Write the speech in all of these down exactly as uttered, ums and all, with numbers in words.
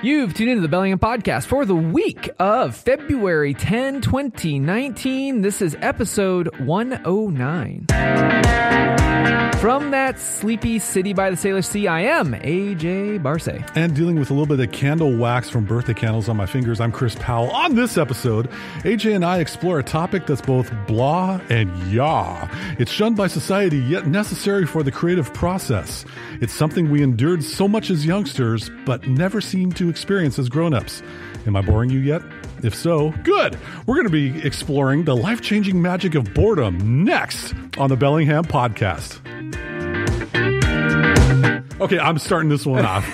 You've tuned into the Bellingham Podcast for the week of February tenth, twenty nineteen. This is episode one oh nine. From that sleepy city by the Salish Sea, I am A J Barse. And dealing with a little bit of candle wax from birthday candles on my fingers, I'm Chris Powell. On this episode, A J and I explore a topic that's both blah and yah. It's shunned by society, yet necessary for the creative process. It's something we endured so much as youngsters, but never seemed to experience as grown-ups. Am I boring you yet? If so, good. We're going to be exploring the life-changing magic of boredom next on the Bellingham Podcast. Okay, I'm starting this one off.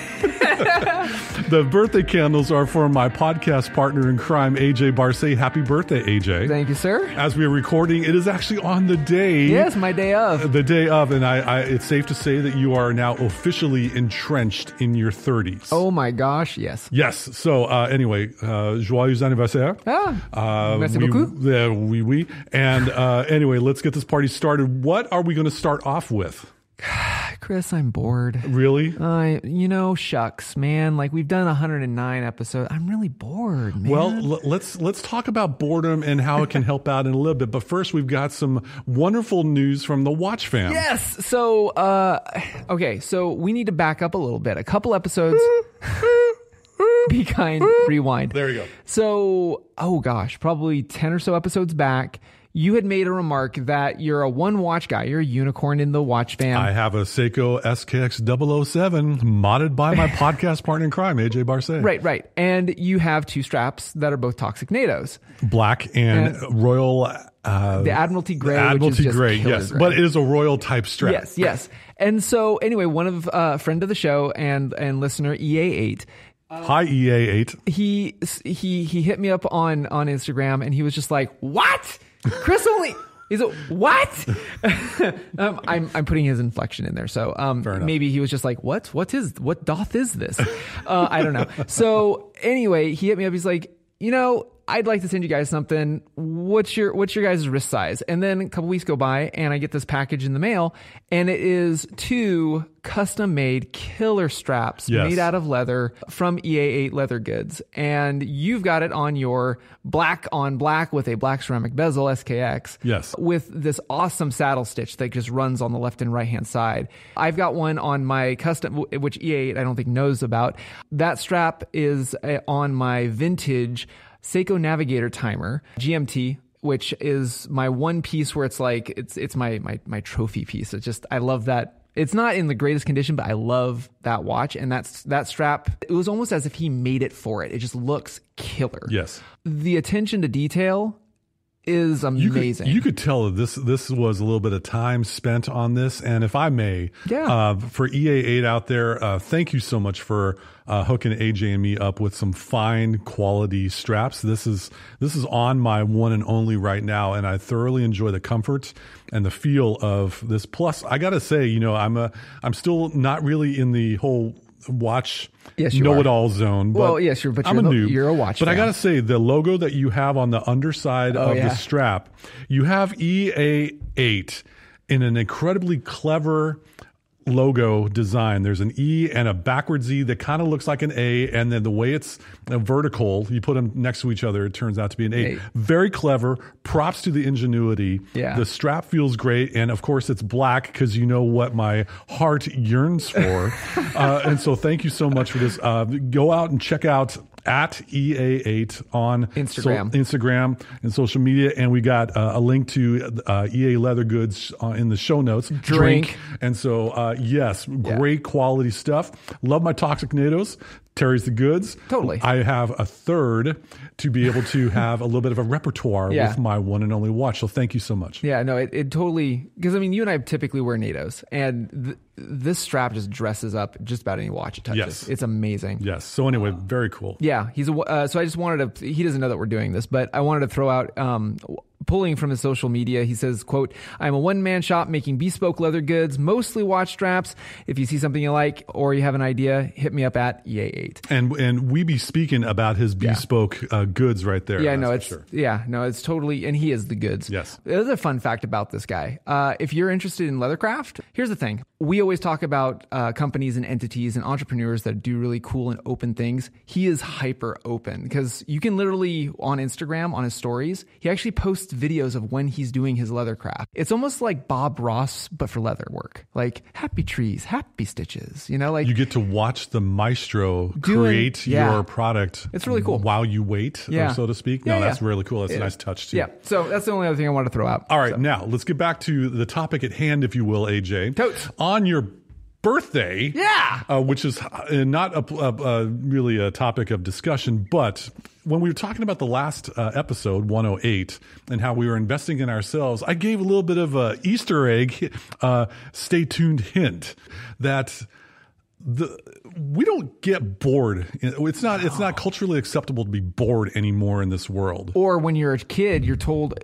The birthday candles are for my podcast partner in crime, A J Barse. Happy birthday, A J. Thank you, sir. As we are recording, it is actually on the day. Yes, my day of. The day of, and I, I, it's safe to say that you are now officially entrenched in your thirties. Oh, my gosh, yes. Yes. So, uh, anyway, uh, joyeux anniversaire. Ah, uh, merci oui, beaucoup. Uh, oui, oui. And uh, anyway, let's get this party started. What are we going to start off with? Chris, I'm bored. Really? I, uh, you know, shucks, man. Like, we've done one hundred nine episodes. I'm really bored, man. Well, l- let's let's talk about boredom and how it can help out in a little bit. But first, we've got some wonderful news from the Watch fam. Yes. So, uh, okay. So we need to back up a little bit. A couple episodes. Be kind. Rewind. There you go. So, oh gosh, probably ten or so episodes back. You had made a remark that you're a one watch guy. You're a unicorn in the watch fam. I have a Seiko S K X double oh seven modded by my podcast partner in crime, A J Barse. Right, right. And you have two straps that are both Toxic Natos. Black and, and Royal... Uh, the Admiralty Gray. The Admiralty which is Gray, just yes. Gray. But it is a royal type strap. Yes, yes. And so anyway, one of a uh, friend of the show and, and listener E A eight... Hi E A eight. He he he hit me up on, on Instagram and he was just like, "What? Chris only is it what?" um, I'm I'm putting his inflection in there, so um, maybe he was just like, "What? What is what doth is this?" Uh, I don't know. So anyway, he hit me up. He's like, "You know, I'd like to send you guys something. What's your what's your guys' wrist size?" And then a couple weeks go by, and I get this package in the mail, and it is two custom-made killer straps yes. made out of leather from E A eight Leather Goods. And you've got it on your black on black with a black ceramic bezel S K X yes. with this awesome saddle stitch that just runs on the left and right-hand side. I've got one on my custom, which E A eight I don't think knows about. That strap is on my vintage Seiko Navigator Timer, G M T, which is my one piece where it's like, it's it's my my my trophy piece. It's just, I love that. It's not in the greatest condition, but I love that watch. And that's that strap, it was almost as if he made it for it. It just looks killer. Yes. The attention to detail is amazing. You could, you could tell that this, this was a little bit of time spent on this. And if I may, yeah. uh, for E A eight out there, uh, thank you so much for... Uh, hooking A J and me up with some fine quality straps. This is this is on my one and only right now, and I thoroughly enjoy the comfort and the feel of this. Plus, I gotta say, you know, I'm a I'm still not really in the whole watch yes, know-it-all zone. But well, yes, you're, but I'm you're a noob. You're a watch. But fan. I gotta say, the logo that you have on the underside oh, of yeah. the strap, you have E A eight in an incredibly clever logo design. There's an E and a backwards E that kind of looks like an A, and then the way it's vertical, you put them next to each other, it turns out to be an eight. eight. Very clever. Props to the ingenuity. Yeah. The strap feels great, and of course it's black because you know what my heart yearns for. uh, and so thank you so much for this. Uh, go out and check out at E A eight on Instagram, so, Instagram and social media. And we got uh, a link to uh, E A Leather Goods uh, in the show notes. Drink. Drink. And so, uh, yes, yeah. great quality stuff. Love my Toxic Natos. Terry's the goods. Totally. I have a third to be able to have a little bit of a repertoire yeah. with my one and only watch. So thank you so much. Yeah, no, it, it totally, because I mean, you and I typically wear Natos, and th- this strap just dresses up just about any watch it touches. Yes. It's amazing. Yes. So anyway, uh, very cool. Yeah. He's a, uh, so I just wanted to, he doesn't know that we're doing this, but I wanted to throw out um, pulling from his social media. He says, quote, I'm a one-man shop making bespoke leather goods, mostly watch straps. If you see something you like or you have an idea, hit me up at E A eight. And and we be speaking about his bespoke yeah. uh, goods right there. Yeah, no, it's sure. yeah, no, it's totally, and he is the goods. Yes. There's a fun fact about this guy. Uh, if you're interested in leathercraft, here's the thing. We always talk about uh, companies and entities and entrepreneurs that do really cool and open things. He is hyper open because you can literally on Instagram, on his stories, he actually posts videos of when he's doing his leather craft. It's almost like Bob Ross, but for leather work, like happy trees, happy stitches, you know, like you get to watch the maestro doing, create yeah. your product. It's really cool. While you wait, yeah. or so to speak. Yeah, no, yeah. that's really cool. That's it, a nice touch too. Yeah. So that's the only other thing I wanted to throw out. All right. So. Now let's get back to the topic at hand, if you will, A J. Totes. On your birthday, yeah, uh, which is not a, a, a really a topic of discussion, but when we were talking about the last uh, episode one oh eight and how we were investing in ourselves, I gave a little bit of a Easter egg, uh, stay tuned hint that the we don't get bored. It's not no. it's not culturally acceptable to be bored anymore in this world. Or when you're a kid, you're told,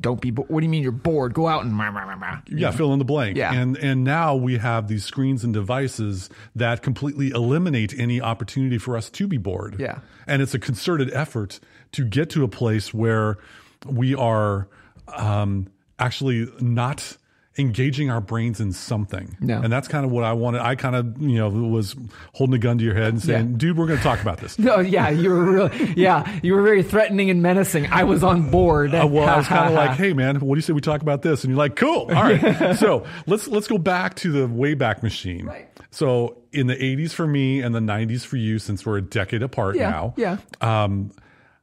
don't be bored. What do you mean you're bored? Go out and rah, rah, rah, rah. Yeah, fill in the blank. Yeah. And and now we have these screens and devices that completely eliminate any opportunity for us to be bored. Yeah. And it's a concerted effort to get to a place where we are um, actually not engaging our brains in something. No. And that's kind of what I wanted. I kind of, you know, was holding a gun to your head and saying, yeah. dude, we're going to talk about this. No, yeah, you were really, yeah, you were very threatening and menacing. I was on board. Uh, well, I was kind of like, hey man, what do you say we talk about this? And you're like, cool. All right. So let's, let's go back to the Wayback Machine. Right. So in the eighties for me and the nineties for you, since we're a decade apart yeah, now, yeah. Um,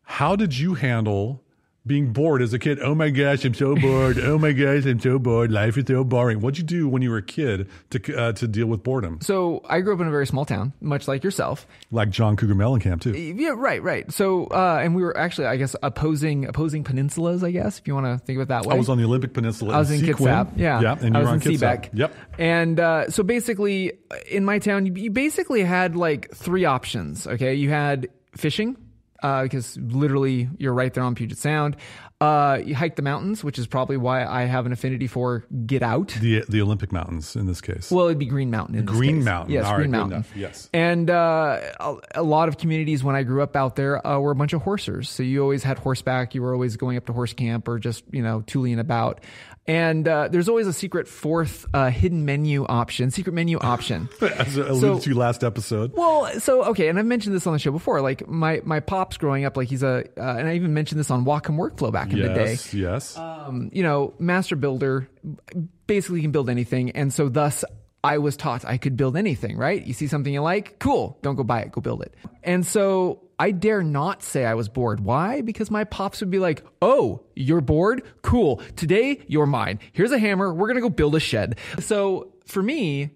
how did you handle being bored as a kid? Oh my gosh, I'm so bored. Oh my gosh, I'm so bored. Life is so boring. What'd you do when you were a kid to uh, to deal with boredom? So I grew up in a very small town, much like yourself. Like John Cougar Mellencamp too. Yeah, right, right. So, uh, and we were actually, I guess, opposing opposing peninsulas, I guess, if you want to think of it that way. I was on the Olympic Peninsula. I was in, in Kitsap. Yeah. yeah, and you I were on Kitsap. Yep. And uh, so basically, in my town, you basically had like three options, okay? You had fishing, Uh, because literally you're right there on Puget Sound. Uh, you hike the mountains, which is probably why I have an affinity for get out. The the Olympic Mountains in this case. Well, it'd be Green Mountain in Green this case. Mountain. Yes, All Green right, Mountain. Yes. And uh, a, a lot of communities when I grew up out there uh, were a bunch of horsers. So you always had horseback. You were always going up to horse camp or just, you know, tooling about. And uh, there's always a secret fourth uh, hidden menu option, secret menu option. As I alluded so, to last episode. Well, so, okay. And I've mentioned this on the show before. Like my, my pops growing up, like he's a, uh, and I even mentioned this on Whatcom Workflow back in yes, the day. Yes, yes. Um, you know, master builder basically can build anything. And so thus I was taught I could build anything, right? You see something you like, cool. Don't go buy it. Go build it. And so I dare not say I was bored. Why? Because my pops would be like, oh, you're bored? Cool. Today, you're mine. Here's a hammer. We're going to go build a shed. So for me,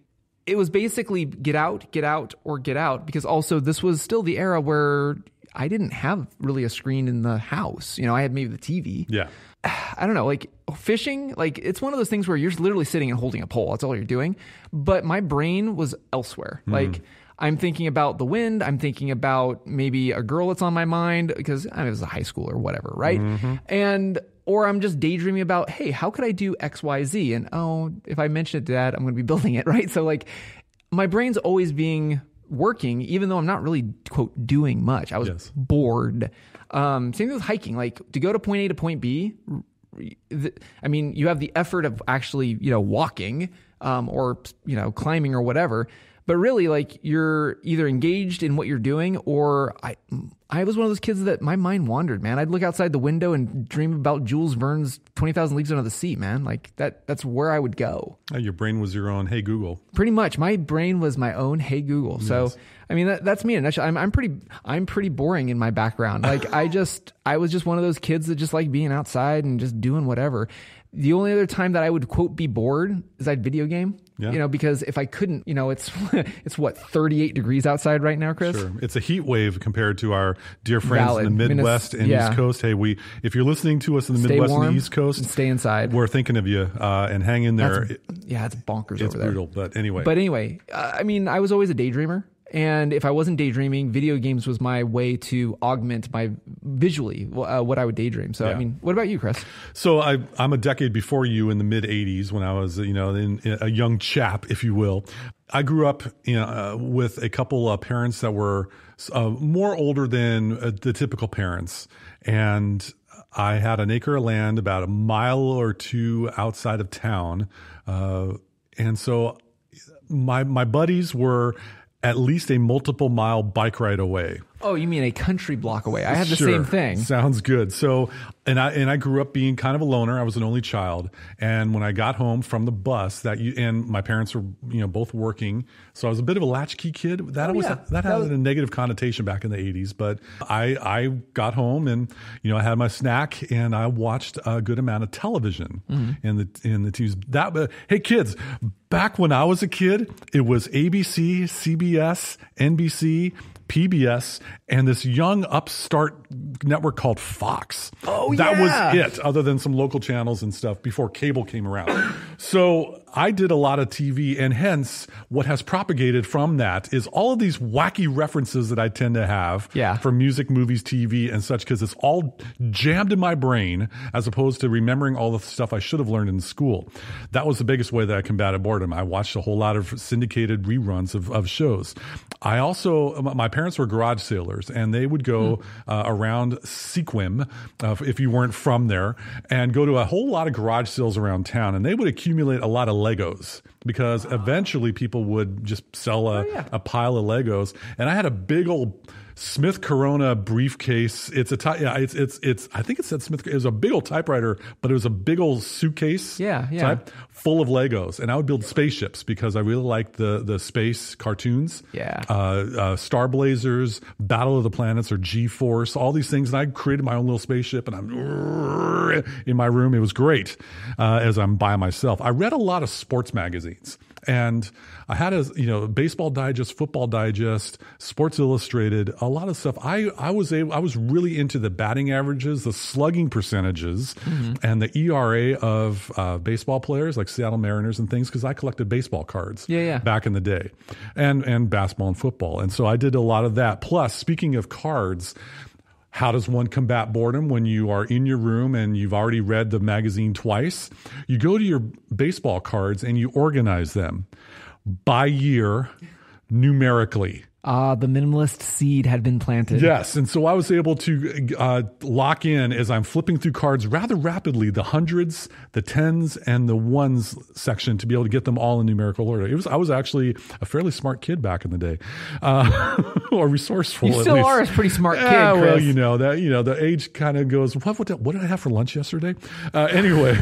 it was basically get out, get out, or get out. Because also this was still the era where I didn't have really a screen in the house. You know, I had maybe the T V. Yeah. I don't know, like fishing, like it's one of those things where you're literally sitting and holding a pole. That's all you're doing. But my brain was elsewhere. Mm. Like I'm thinking about the wind. I'm thinking about maybe a girl that's on my mind because I mean, it was a high school or whatever. Right. Mm-hmm. And, or I'm just daydreaming about, hey, how could I do X, Y, Z? And, oh, if I mention it to dad, I'm going to be building it. Right. So like my brain's always being working, even though I'm not really, quote, doing much. I was yes. bored. Um, same thing with hiking, like to go to point A to point B. Th- I mean, you have the effort of actually, you know, walking, um, or, you know, climbing or whatever, but really like you're either engaged in what you're doing or I, I was one of those kids that my mind wandered, man. I'd look outside the window and dream about Jules Verne's twenty thousand Leagues Under the Sea, man. Like that, that's where I would go. Oh, your brain was your own. Hey, Google. Pretty much. My brain was my own. Hey, Google. Yes. So, I mean, that, that's me. And I'm, I'm pretty, I'm pretty boring in my background. Like I just, I was just one of those kids that just like being outside and just doing whatever. The only other time that I would, quote, be bored is I'd video game, yeah. you know, because if I couldn't, you know, it's, it's what, thirty-eight degrees outside right now, Chris? Sure. It's a heat wave compared to our dear friends Valid. in the Midwest Minas- and yeah. East Coast. Hey, we, if you're listening to us in the stay Midwest warm, and the East Coast, and stay inside. We're thinking of you uh, and hang in there. That's, yeah, it's bonkers it's over there. It's brutal, but anyway. But anyway, uh, I mean, I was always a daydreamer. And if I wasn't daydreaming, video games was my way to augment my visually uh, what I would daydream. So, yeah. I mean, what about you, Chris? So I, I'm a decade before you in the mid eighties when I was, you know, in, in a young chap, if you will. I grew up, you know, uh, with a couple of parents that were uh, more older than uh, the typical parents. And I had an acre of land about a mile or two outside of town. Uh, and so my, my buddies were at least a multiple mile bike ride away. Oh, you mean a country block away. I had the sure. same thing. Sounds good. So, and I, and I grew up being kind of a loner. I was an only child. And when I got home from the bus that you, and my parents were, you know, both working. So I was a bit of a latchkey kid. That oh, always, yeah. that, that, that had was... a negative connotation back in the eighties, but I, I got home and, you know, I had my snack and I watched a good amount of television mm-hmm. in the, in the T Vs that, uh, hey kids, back when I was a kid, it was A B C, C B S, N B C, P B S, and this young upstart network called Fox. Oh, that yeah. was it, other than some local channels and stuff before cable came around. So I did a lot of T V, and hence what has propagated from that is all of these wacky references that I tend to have yeah. for music, movies, T V, and such, because it's all jammed in my brain as opposed to remembering all the stuff I should have learned in school. That was the biggest way that I combated boredom. I watched a whole lot of syndicated reruns of, of shows. I also, my parents were garage sailors, and they would go mm. uh, around Sequim, uh, if you weren't from there, and go to a whole lot of garage sales around town, and they would accumulate a lot of Legos, because eventually people would just sell a, oh, yeah. a pile of Legos. And I had a big old Smith Corona briefcase. It's a ty- yeah, it's it's it's. I think it said Smith. It was a big old typewriter, but it was a big old suitcase. Yeah, yeah. Type, full of Legos, and I would build spaceships because I really liked the the space cartoons. Yeah. Uh, uh, Star Blazers, Battle of the Planets, or G Force, all these things, and I created my own little spaceship, and I'm in my room. It was great, uh, as I'm by myself. I read a lot of sports magazines. And I had a, you know, Baseball Digest, Football Digest, Sports Illustrated, a lot of stuff. I, I was able, I was really into the batting averages, the slugging percentages, mm-hmm. and the E R A of uh, baseball players like Seattle Mariners and things, because I collected baseball cards yeah, yeah. back in the day, and and basketball and football. And so I did a lot of that. Plus, speaking of cards, how does one combat boredom when you are in your room and you've already read the magazine twice? You go to your baseball cards and you organize them by year numerically. Ah, uh, the minimalist seed had been planted. Yes, and so I was able to uh, lock in, as I'm flipping through cards rather rapidly, the hundreds, the tens, and the ones section to be able to get them all in numerical order. It was I was actually a fairly smart kid back in the day, uh, or resourceful. You still at least. are a pretty smart kid, yeah, Chris. Well, you know that you know the age kind of goes. What, what what did I have for lunch yesterday? Uh, anyway,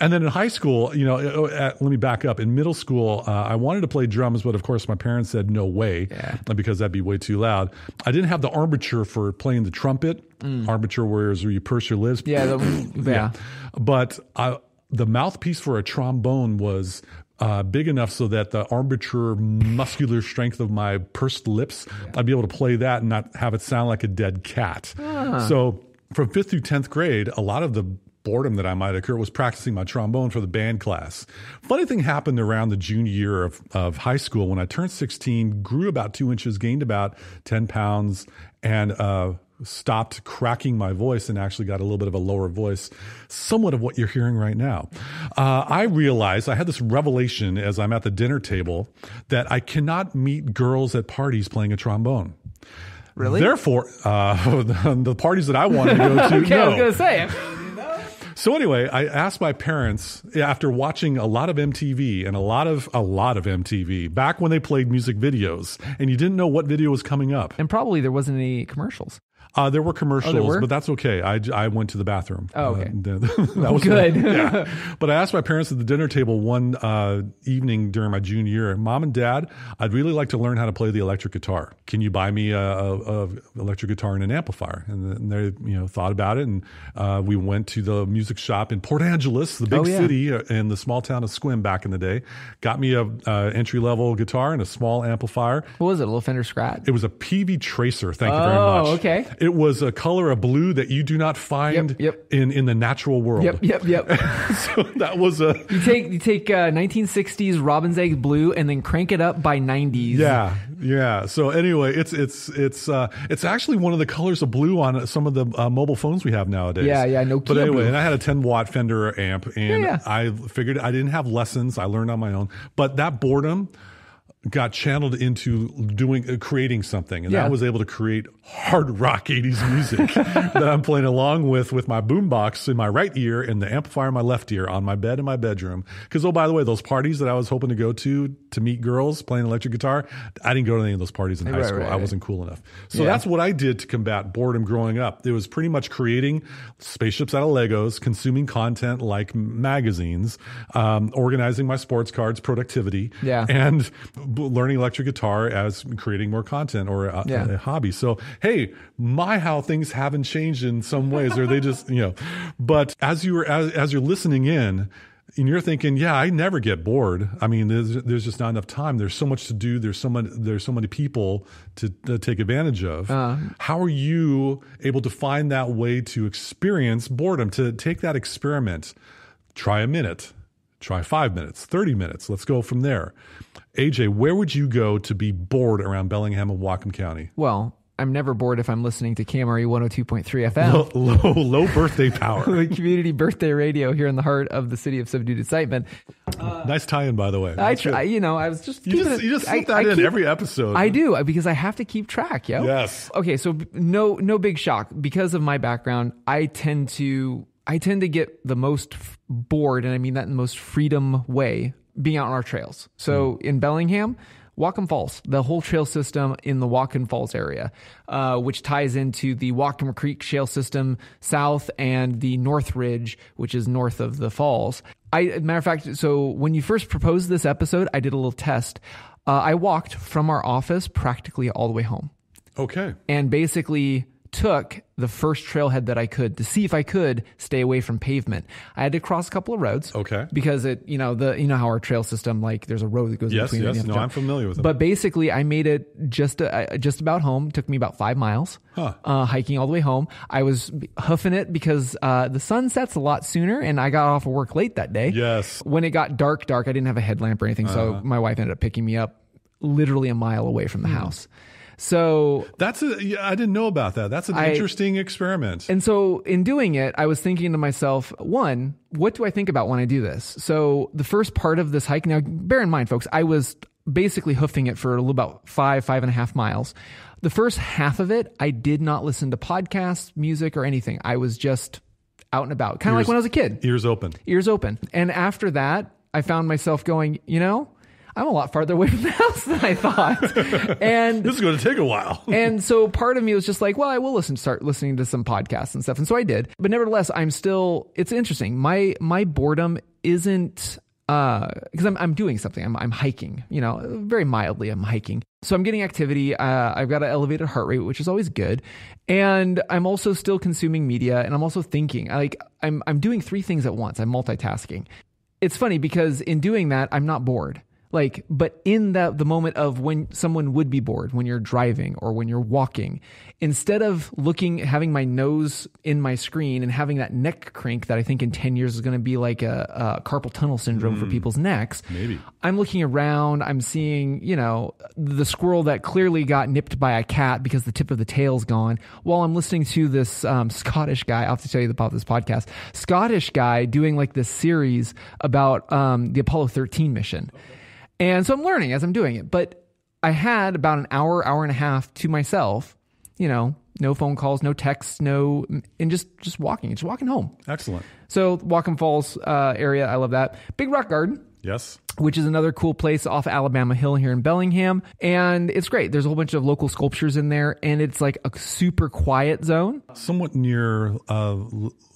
and then in high school, you know, at, let me back up. In middle school, uh, I wanted to play drums, but of course my parents said no way. Yeah. Because that'd be way too loud. I didn't have the armature for playing the trumpet. Mm. Armature warriors where you purse your lips. Yeah, that was, yeah. yeah. But I, the mouthpiece for a trombone was uh, big enough so that the armature muscular strength of my pursed lips, yeah. I'd be able to play that and not have it sound like a dead cat. Ah. So from fifth through tenth grade, a lot of the boredom that I might occur was practicing my trombone for the band class. Funny thing happened around the junior year of, of high school when I turned sixteen, grew about two inches, gained about ten pounds, and uh, stopped cracking my voice and actually got a little bit of a lower voice, somewhat of what you're hearing right now. Uh, I realized, I had this revelation as I'm at the dinner table, that I cannot meet girls at parties playing a trombone. Really? Therefore, uh, the parties that I wanted to go to, okay, no. I was going to say it. So anyway, I asked my parents after watching a lot of M T V and a lot of a lot of M T V back when they played music videos and you didn't know what video was coming up. And probably there wasn't any commercials. Uh, there were commercials, oh, there were? But that's okay. I, I went to the bathroom. Oh, okay. Uh, that was good. My, yeah. But I asked my parents at the dinner table one uh, evening during my junior year, Mom and Dad, I'd really like to learn how to play the electric guitar. Can you buy me a, a, a electric guitar and an amplifier? And they, you know, thought about it, and uh, we went to the music shop in Port Angeles, the big oh, yeah. city in the small town of Sequim back in the day. Got me a uh, entry level guitar and a small amplifier. What was it? A little Fender Strat? It was a P B Tracer. Thank oh, you very much. Oh, okay. It was a color of blue that you do not find yep, yep. in in the natural world. Yep, yep, yep. So that was a you take you take uh, nineteen sixties robin's egg blue and then crank it up by nineties. Yeah, Yeah. So anyway, it's it's it's uh, it's actually one of the colors of blue on some of the uh, mobile phones we have nowadays. Yeah, yeah, no. But anyway, blue. And I had a ten watt Fender amp, and yeah, yeah. I figured I didn't have lessons; I learned on my own. But that boredom got channeled into doing uh, creating something, and yeah. I was able to create hard rock eighties music that I'm playing along with with my boombox in my right ear and the amplifier in my left ear on my bed in my bedroom. Because, oh, by the way, those parties that I was hoping to go to to meet girls playing electric guitar, I didn't go to any of those parties in right, high school. Right, right. I wasn't cool enough. So yeah. that's what I did to combat boredom growing up. It was pretty much creating spaceships out of Legos, consuming content like magazines, um, organizing my sports cards, productivity, yeah. and learning electric guitar as creating more content or a, yeah. a hobby. So, hey, my how things haven't changed in some ways, or they just, you know, but as you were, as, as you're listening in and you're thinking, yeah, I never get bored. I mean, there's, there's just not enough time. There's so much to do. There's so many, there's so many people to, to take advantage of. Uh, how are you able to find that way to experience boredom, to take that experiment, try a minute, try five minutes, thirty minutes. Let's go from there. A J, where would you go to be bored around Bellingham and Whatcom County? Well, I'm never bored if I'm listening to K M R E one oh two point three F M. Low, low, low birthday power. Community birthday radio here in the heart of the city of subdued excitement. Uh, nice tie-in, by the way. I, try, you know, I was just you just, it, you just slip that I, I in keep, every episode. I do, because I have to keep track. Yo. Yes. Okay, so no, no big shock. Because of my background, I tend to I tend to get the most f- bored, and I mean that in the most freedom way, being out on our trails. So mm. in Bellingham, Whatcom Falls, the whole trail system in the Whatcom Falls area, uh, which ties into the Whatcom Creek shale system south and the North Ridge, which is north of the falls. I, as a matter of fact, so when you first proposed this episode, I did a little test. Uh, I walked from our office practically all the way home. Okay. And basically took the first trailhead that I could to see if I could stay away from pavement. I had to cross a couple of roads. Okay. Because it, you know, the, you know how our trail system, like there's a road that goes yes, between. Yes, yes. No, I'm familiar with it. But basically I made it just, uh, just about home. It took me about five miles, huh. uh, hiking all the way home. I was hoofing it because, uh, the sun sets a lot sooner and I got off of work late that day. Yes. When it got dark, dark, I didn't have a headlamp or anything. Uh-huh. So my wife ended up picking me up literally a mile away from the hmm. house. So that's a, yeah, I didn't know about that. That's an I, interesting experiment. And so in doing it, I was thinking to myself, one, what do I think about when I do this? So the first part of this hike, now bear in mind, folks, I was basically hoofing it for a little about five, five and a half miles. The first half of it, I did not listen to podcasts, music or anything. I was just out and about, kind of like when I was a kid. Ears open. Ears open. And after that, I found myself going, you know, I'm a lot farther away from the house than I thought. And this is going to take a while. And so part of me was just like, well, I will listen, start listening to some podcasts and stuff. And so I did. But nevertheless, I'm still, it's interesting. My, my boredom isn't, uh, cause I'm, I'm doing something. I'm, I'm hiking, you know, very mildly. I'm hiking. So I'm getting activity. Uh, I've got an elevated heart rate, which is always good. And I'm also still consuming media, and I'm also thinking. I like, I'm, I'm doing three things at once. I'm multitasking. It's funny because in doing that, I'm not bored. Like, but in that, the moment of when someone would be bored, when you're driving or when you're walking, instead of looking, having my nose in my screen and having that neck crank that I think in ten years is going to be like a, a carpal tunnel syndrome mm, for people's necks. Maybe. I'm looking around, I'm seeing, you know, the squirrel that clearly got nipped by a cat because the tip of the tail's gone, while I'm listening to this um, Scottish guy. I'll have to tell you about this podcast, Scottish guy doing like this series about um, the Apollo thirteen mission. And so I'm learning as I'm doing it, but I had about an hour, hour and a half to myself, you know, no phone calls, no texts, no, and just, just walking, just walking home. Excellent. So Whatcom Falls uh, area. I love that. Big Rock Garden. Yes. Which is another cool place off Alabama Hill here in Bellingham. And it's great. There's a whole bunch of local sculptures in there, and it's like a super quiet zone. Somewhat near uh,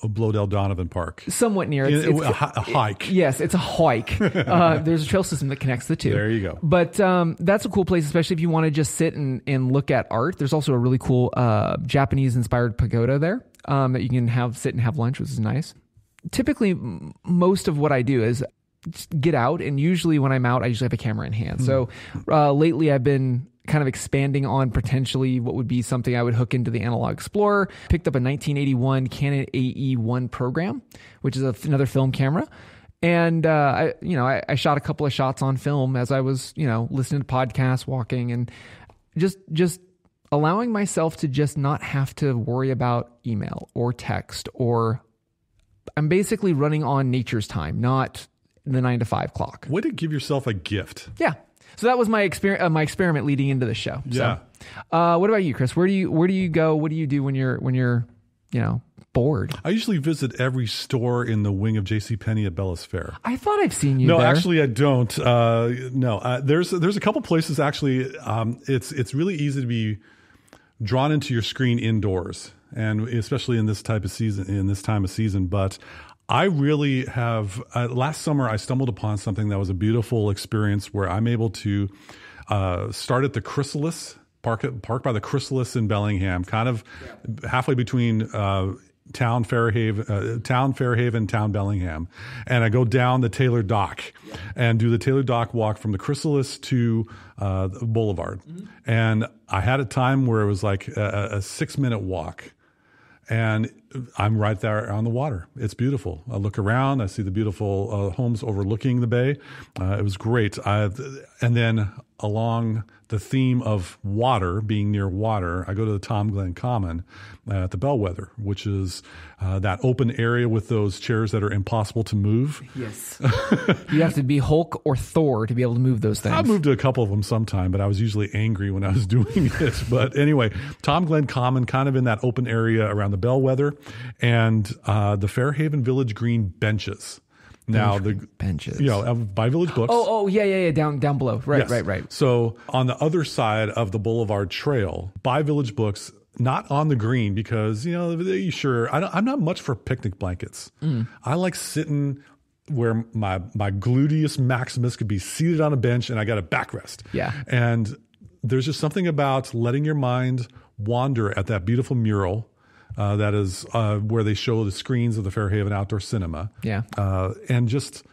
Blodell Donovan Park. Somewhat near. It's, it, it's, a, a hike. It, yes, it's a hike. uh, there's a trail system that connects the two. There you go. But um, that's a cool place, especially if you want to just sit and, and look at art. There's also a really cool uh, Japanese-inspired pagoda there um, that you can have sit and have lunch, which is nice. Typically, m- most of what I do is just get out, and usually when I'm out, I usually have a camera in hand. So uh, lately I've been kind of expanding on potentially what would be something I would hook into the Analog Explorer. Picked up a nineteen eighty-one Canon A E one program, which is a, another film camera. And, uh, I, you know, I, I shot a couple of shots on film as I was, you know, listening to podcasts, walking, and just just allowing myself to just not have to worry about email or text, or I'm basically running on nature's time, not the nine to five clock. Way to give yourself a gift. Yeah. So that was my experiment, uh, my experiment leading into the show. Yeah. So, uh, what about you, Chris? Where do you, where do you go? What do you do when you're, when you're, you know, bored? I usually visit every store in the wing of JCPenney at Bella's Fair. I thought I've seen you no, there. No, actually I don't. Uh, no, uh, there's, there's a couple places actually. Um, it's, it's really easy to be drawn into your screen indoors, and especially in this type of season, in this time of season. But I really have, uh, last summer I stumbled upon something that was a beautiful experience where I'm able to uh, start at the Chrysalis, park, park by the Chrysalis in Bellingham, kind of yeah. halfway between uh, town Fairhaven, uh, town Fairhaven, town Bellingham. And I go down the Taylor Dock yeah. and do the Taylor Dock walk from the Chrysalis to uh, the Boulevard. Mm-hmm. And I had a time where it was like a, a six minute walk. And I'm right there on the water. It's beautiful. I look around. I see the beautiful uh, homes overlooking the bay. Uh, it was great. I, and then along the theme of water, being near water, I go to the Tom Glenn Common uh, at the Bellwether, which is uh, that open area with those chairs that are impossible to move. Yes. You have to be Hulk or Thor to be able to move those things. I moved to a couple of them sometime, but I was usually angry when I was doing it. But anyway, Tom Glenn Common, kind of in that open area around the Bellwether, and uh, the Fairhaven Village Green benches. Now the benches, you know, by Village Books. Oh, oh, yeah, yeah, yeah, down, down below, right, yes. right, right. So on the other side of the Boulevard Trail, by Village Books, not on the green because you know, you sure. I don't, I'm not much for picnic blankets. Mm. I like sitting where my my gluteus maximus could be seated on a bench, and I got a backrest. Yeah, and there's just something about letting your mind wander at that beautiful mural. Uh, that is uh, where they show the screens of the Fairhaven Outdoor Cinema. Yeah. Uh, and just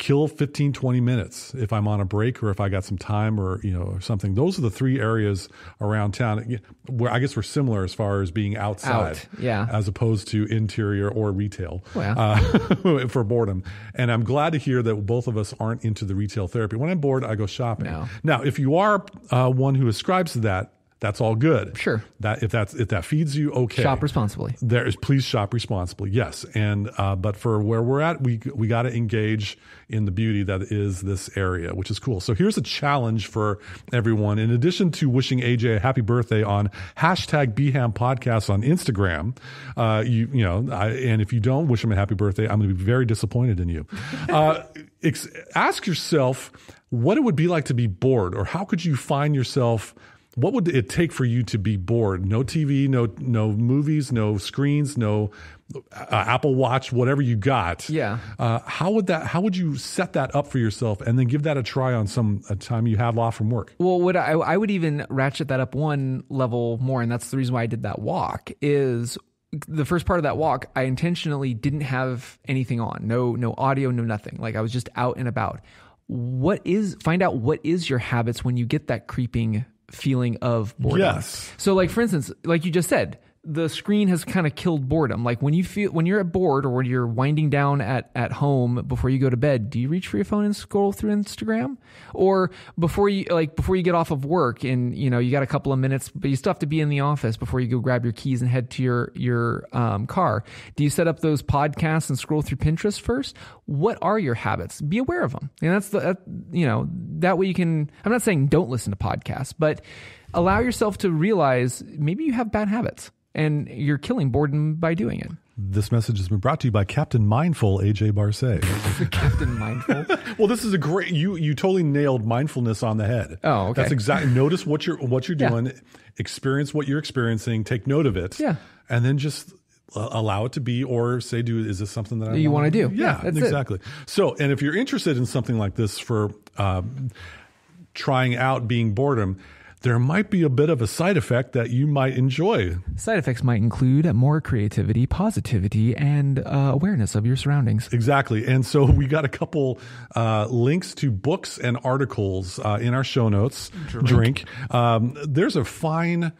kill fifteen, twenty minutes if I'm on a break or if I got some time or, you know, or something. Those are the three areas around town where I guess we're similar as far as being outside. Out, yeah. As opposed to interior or retail well. uh, for boredom. And I'm glad to hear that both of us aren't into the retail therapy. When I'm bored, I go shopping. No. Now, if you are uh, one who ascribes to that, that's all good. Sure. That if that's if that feeds you, okay. Shop responsibly. There is please shop responsibly. Yes, and uh, but for where we're at, we we got to engage in the beauty that is this area, which is cool. So here's a challenge for everyone. In addition to wishing A J a happy birthday on hashtag B H A M Podcast on Instagram, uh, you you know, I, and if you don't wish him a happy birthday, I'm going to be very disappointed in you. Uh, ex- ask yourself what it would be like to be bored, or how could you find yourself. What would it take for you to be bored? No T V, no no movies, no screens, no uh, Apple Watch, whatever you got. Yeah. Uh, how would that? How would you set that up for yourself, and then give that a try on some a time you have off from work? Well, would I? I would even ratchet that up one level more, and that's the reason why I did that walk. Is the first part of that walk, I intentionally didn't have anything on, no no audio, no nothing. Like I was just out and about. What is? Find out what is your habits when you get that creeping. Feeling of boredom. Yes. So like, for instance, like you just said, the screen has kind of killed boredom. Like when you feel, when you're bored or when you're winding down at, at home before you go to bed, do you reach for your phone and scroll through Instagram? Or before you, like before you get off of work and you know, you got a couple of minutes, but you still have to be in the office before you go grab your keys and head to your, your um, car. Do you set up those podcasts and scroll through Pinterest first? What are your habits? Be aware of them. And that's the, that, you know, that way you can, I'm not saying don't listen to podcasts, but allow yourself to realize maybe you have bad habits. And you're killing boredom by doing it. This message has been brought to you by Captain Mindful, A J Barse. Captain Mindful? Well, this is a great... You you totally nailed mindfulness on the head. Oh, okay. That's exactly... Notice what you're, what you're doing. Yeah. Experience what you're experiencing. Take note of it. Yeah. And then just... allow it to be, or say, "Do is this something that I you want to do?" Yeah, yeah that's exactly. It. So, and if you're interested in something like this for um, trying out being boredom, there might be a bit of a side effect that you might enjoy. Side effects might include more creativity, positivity, and uh, awareness of your surroundings. Exactly. And so we got a couple uh, links to books and articles uh, in our show notes. Drink. Drink. Um, there's a fine.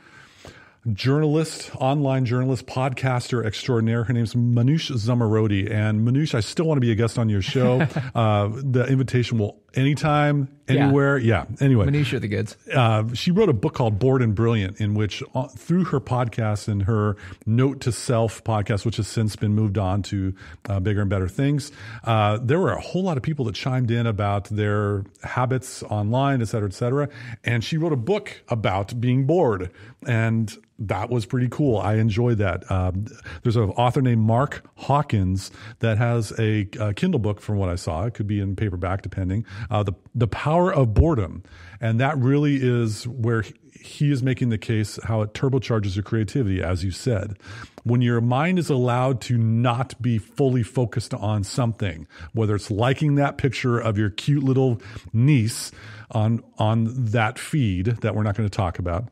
Journalist, online journalist, podcaster extraordinaire. Her name's Manoush Zamarodi. And Manoush, I still want to be a guest on your show. uh, the invitation will anytime, anywhere. Yeah. yeah. Anyway. Manisha the Goods. Uh, she wrote a book called Bored and Brilliant, in which uh, through her podcast and her Note to Self podcast, which has since been moved on to uh, bigger and better things, uh, there were a whole lot of people that chimed in about their habits online, et cetera, et cetera. And she wrote a book about being bored. And that was pretty cool. I enjoyed that. Um, there's an author named Mark Hawkins that has a, a Kindle book, from what I saw. It could be in paperback, depending. Uh, the The Power of Boredom. And that really is where he, he is making the case how it turbocharges your creativity, as you said. When your mind is allowed to not be fully focused on something, whether it's liking that picture of your cute little niece on on that feed that we're not going to talk about,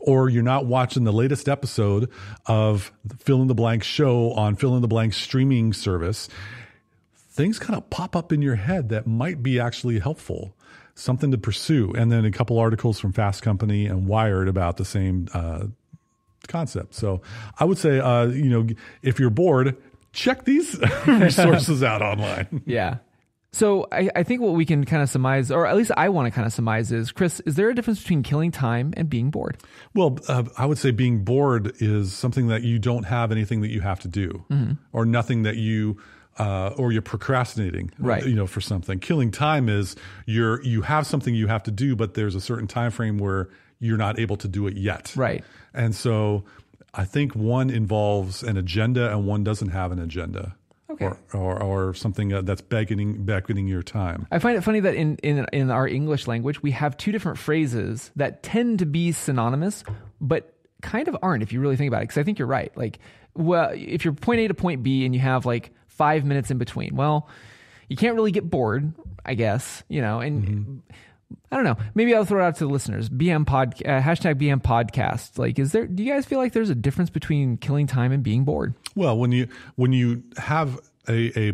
or you're not watching the latest episode of Fill in the Blank show on Fill in the Blank streaming service, things kind of pop up in your head that might be actually helpful, something to pursue. And then a couple articles from Fast Company and Wired about the same uh, concept. So I would say, uh, you know, if you're bored, check these resources out online. Yeah. So I, I think what we can kind of surmise, or at least I want to kind of surmise, is, Chris, is there a difference between killing time and being bored? Well, uh, I would say being bored is something that you don't have anything that you have to do, mm-hmm. or nothing that you, uh, or you're procrastinating, right? You know, for something. Killing time is you're you have something you have to do, but there's a certain time frame where you're not able to do it yet, right? And so I think one involves an agenda and one doesn't have an agenda. Okay. Or, or or something that's beckoning beckoning your time. I find it funny that in, in in our English language we have two different phrases that tend to be synonymous, but kind of aren't if you really think about it. Because I think you're right. Like, well, if you're point A to point B and you have like five minutes in between, well, you can't really get bored, I guess. You know, and mm-hmm. I don't know. Maybe I'll throw it out to the listeners. B M pod uh, hashtag B M podcast. Like, is there? Do you guys feel like there's a difference between killing time and being bored? Well, when you when you have a, a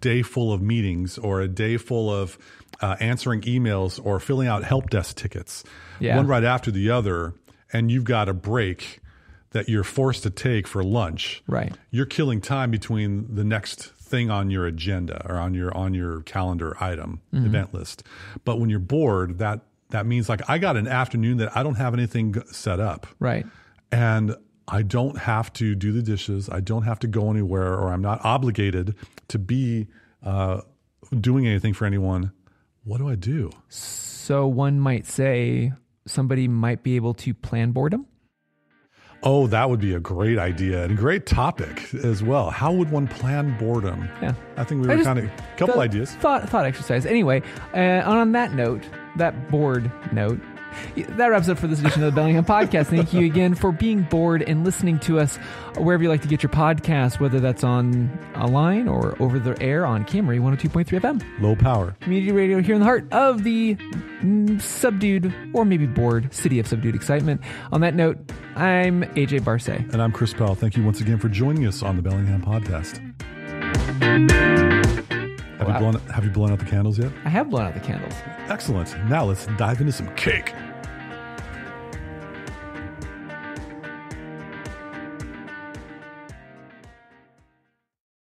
day full of meetings or a day full of uh, answering emails or filling out help desk tickets, yeah. one right after the other, and you've got a break that you're forced to take for lunch, right? You're killing time between the next thing on your agenda or on your on your calendar item, mm-hmm. event list. But when you're bored, that that means like I got an afternoon that I don't have anything set up, right? And I don't have to do the dishes. I don't have to go anywhere, or I'm not obligated to be uh, doing anything for anyone. What do I do? So one might say somebody might be able to plan boredom. Oh, that would be a great idea and a great topic as well. How would one plan boredom? Yeah, I think we were kind of a couple th- ideas. Thought thought exercise. Anyway, uh, on that note, that bored note, that wraps up for this edition of the Bellingham Podcast. Thank you again for being bored and listening to us wherever you like to get your podcast, whether that's on online or over the air on K M R E one oh two point three F M. Low power. Community radio here in the heart of the mm, subdued or maybe bored city of subdued excitement. On that note, I'm A J Barse. And I'm Chris Powell. Thank you once again for joining us on the Bellingham Podcast. Have, wow. you blown, have you blown out the candles yet? I have blown out the candles. Excellent. Now let's dive into some cake.